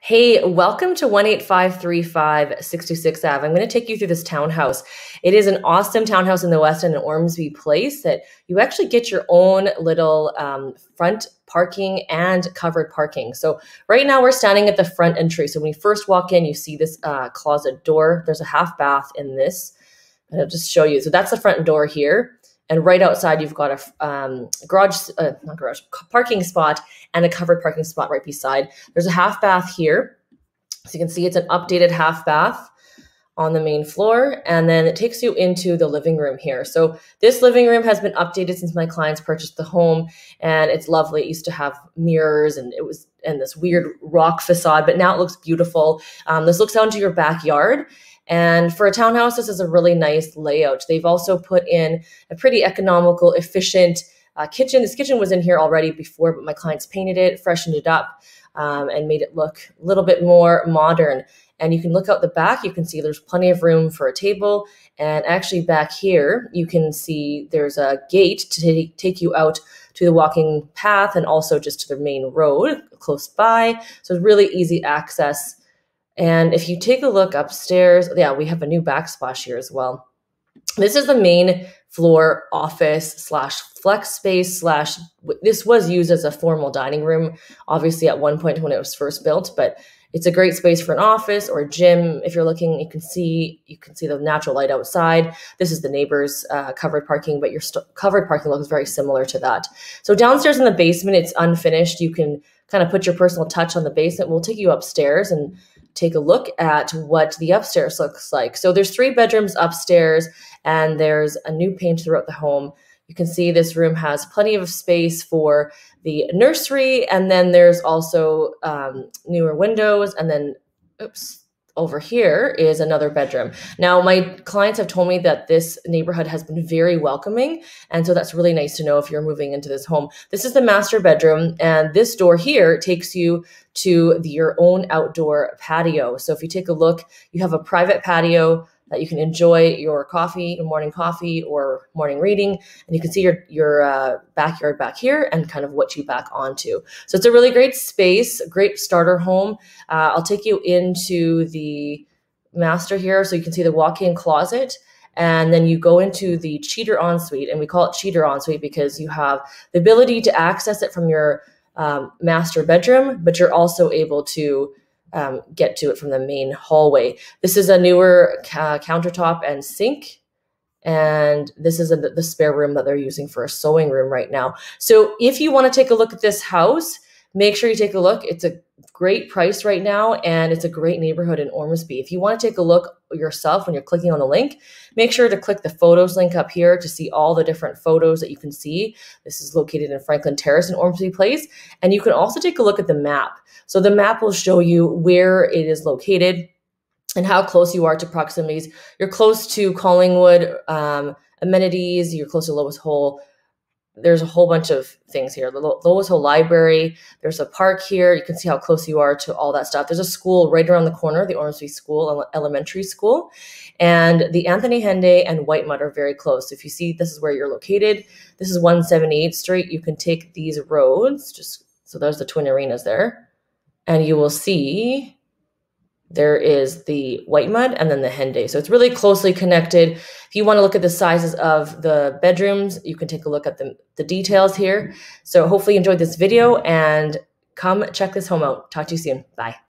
Hey, welcome to 18535 66th Ave. I'm going to take you through this townhouse. It is an awesome townhouse in the West End in Ormsby Place that you actually get your own little front parking and covered parking. So right now we're standing at the front entry. So when you first walk in, you see this closet door. There's a half bath in this. And I'll just show you. So that's the front door here. And right outside, you've got a parking spot and a covered parking spot right beside. There's a half bath here. So you can see it's an updated half bath on the main floor. And then it takes you into the living room here. So this living room has been updated since my clients purchased the home. And it's lovely. It used to have mirrors and it was in this weird rock facade, but now it looks beautiful. This looks out into your backyard. And for a townhouse, this is a really nice layout. They've also put in a pretty economical, efficient kitchen. This kitchen was in here already before, but my clients painted it, freshened it up, and made it look a little bit more modern. And you can look out the back, you can see there's plenty of room for a table. And actually back here, you can see there's a gate to take you out to the walking path and also just to the main road close by. So it's really easy access. And if you take a look upstairs, yeah, we have a new backsplash here as well. This is the main floor office slash flex space slash, this was used as a formal dining room, obviously at one point when it was first built, but it's a great space for an office or a gym. If you're looking, you can see the natural light outside. This is the neighbor's covered parking, but your covered parking looks very similar to that. So downstairs in the basement, it's unfinished. You can kind of put your personal touch on the basement. We'll take you upstairs and take a look at what the upstairs looks like. So there's 3 bedrooms upstairs and there's a new paint throughout the home. You can see this room has plenty of space for the nursery, and then there's also newer windows, and then, oops, over here is another bedroom. Now, my clients have told me that this neighborhood has been very welcoming, and so that's really nice to know if you're moving into this home. This is the master bedroom, and this door here takes you to your own outdoor patio. So if you take a look, you have a private patio that you can enjoy your coffee, your morning coffee or morning reading. And you can see your backyard back here and kind of what you back onto. So it's a really great space, great starter home. I'll take you into the master here. So you can see the walk-in closet. And then you go into the cheater ensuite, and we call it cheater ensuite because you have the ability to access it from your master bedroom, but you're also able to get to it from the main hallway. This is a newer countertop and sink. And this is the spare room that they're using for a sewing room right now. So if you want to take a look at this house, make sure you take a look. It's a great price right now, and it's a great neighborhood in Ormsby. If you want to take a look yourself when you're clicking on the link, make sure to click the photos link up here to see all the different photos that you can see. This is located in Franklin Terrace in Ormsby Place, and you can also take a look at the map. So the map will show you where it is located and how close you are to proximities. You're close to Collingwood amenities, you're close to Lois Hole. There's a whole bunch of things here. The Lois Hole Library, there's a park here. You can see how close you are to all that stuff. There's a school right around the corner, the Ormsby School Elementary School. And the Anthony Henday and White Mud are very close. If you see, this is where you're located. This is 178th Street. You can take these roads, just so there's the Twin Arenas there. And you will see there is the White Mud and then the Henday. So it's really closely connected. If you want to look at the sizes of the bedrooms, you can take a look at the details here. So hopefully you enjoyed this video and come check this home out. Talk to you soon. Bye.